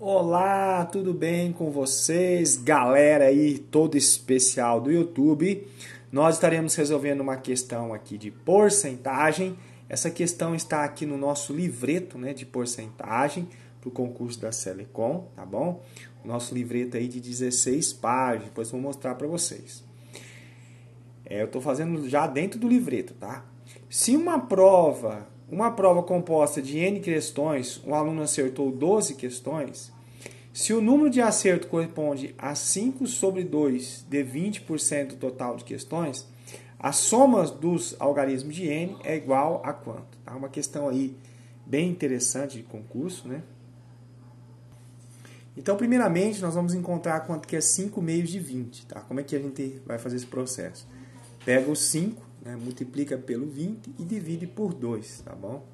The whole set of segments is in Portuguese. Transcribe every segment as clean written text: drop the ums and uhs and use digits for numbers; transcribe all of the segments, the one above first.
Olá, tudo bem com vocês? Galera aí, todo especial do YouTube. Nós estaremos resolvendo uma questão aqui de porcentagem. Essa questão está aqui no nosso livreto, né, de porcentagem para o concurso da Selecon, tá bom? O nosso livreto aí de 16 páginas, depois vou mostrar para vocês. Eu estou fazendo já dentro do livreto, tá? Se uma prova composta de N questões, um aluno acertou 12 questões, se o número de acerto corresponde a 5/2 de 20% do total de questões, a soma dos algarismos de N é igual a quanto? Tá? Uma questão aí bem interessante de concurso, né? Então, primeiramente, nós vamos encontrar quanto que é 5 meios de 20, tá? Como é que a gente vai fazer esse processo? Pega o 5, né, multiplica pelo 20 e divide por 2, tá bom?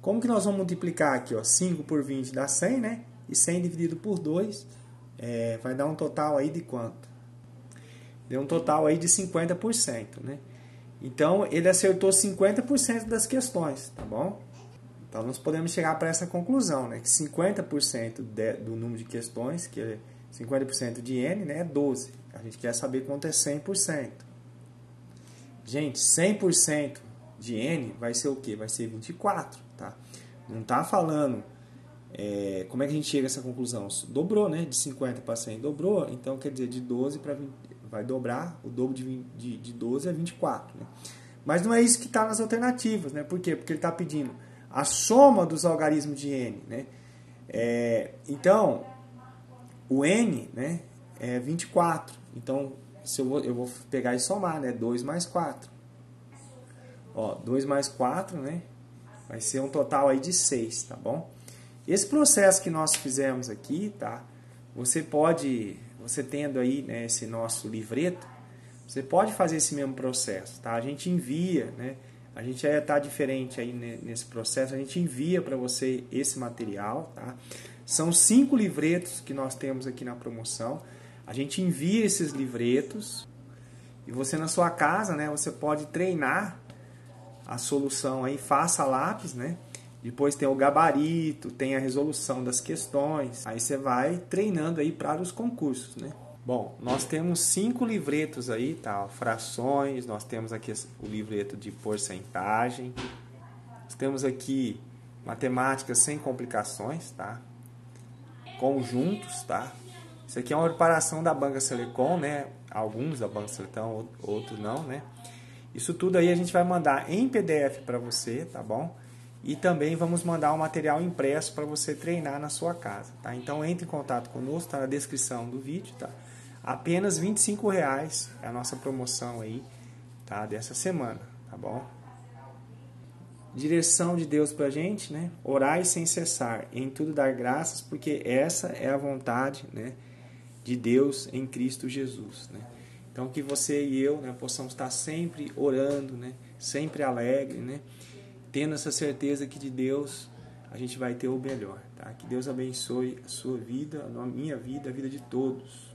Como que nós vamos multiplicar aqui, ó? 5 por 20 dá 100, né? E 100 dividido por 2 vai dar um total aí de quanto? Deu um total aí de 50%, né? Então, ele acertou 50% das questões, tá bom? Então, nós podemos chegar para essa conclusão, né? Que 50% do número de questões, que é 50% de N, né? É 12. A gente quer saber quanto é 100%. Gente, 100% de N vai ser o quê? Vai ser 24, tá? Não tá falando... como é que a gente chega a essa conclusão? Dobrou, né? De 50 para 100 dobrou. Então, quer dizer, de 12 para 20... Vai dobrar, o dobro de 12 é 24, né? Mas não é isso que está nas alternativas, né? Por quê? Porque ele está pedindo a soma dos algarismos de N, né? Então, o N, né, é 24. Então... eu vou pegar e somar, né? 2 mais 4. Ó, 2 mais 4, né? Vai ser um total aí de 6, tá bom? Esse processo que nós fizemos aqui, tá? Você pode, você tendo aí, né, esse nosso livreto, você pode fazer esse mesmo processo, tá? A gente envia, né? A gente já tá diferente aí nesse processo, a gente envia para você esse material, tá? São 5 livretos que nós temos aqui na promoção. A gente envia esses livretos e você na sua casa, né, você pode treinar a solução aí, faça lápis, né? Depois tem o gabarito, tem a resolução das questões. Aí você vai treinando aí para os concursos, né? Bom, nós temos 5 livretos aí, tá? Frações, nós temos aqui o livreto de porcentagem. Nós temos aqui matemática sem complicações, tá? Conjuntos, tá? Isso aqui é uma preparação da banca Selecon, né? Alguns da banca Selecon, outros não, né? Isso tudo aí a gente vai mandar em PDF para você, tá bom? E também vamos mandar o material impresso para você treinar na sua casa, tá? Então entre em contato conosco, tá na descrição do vídeo, tá? Apenas R$ 25,00 é a nossa promoção aí, tá? Dessa semana, tá bom? Direção de Deus para a gente, né? Orai sem cessar, em tudo dar graças, porque essa é a vontade, né, de Deus em Cristo Jesus, né? Então que você e eu, né, possamos estar sempre orando, né, sempre alegre, né, tendo essa certeza que de Deus a gente vai ter o melhor, tá? Que Deus abençoe a sua vida, a minha vida, a vida de todos.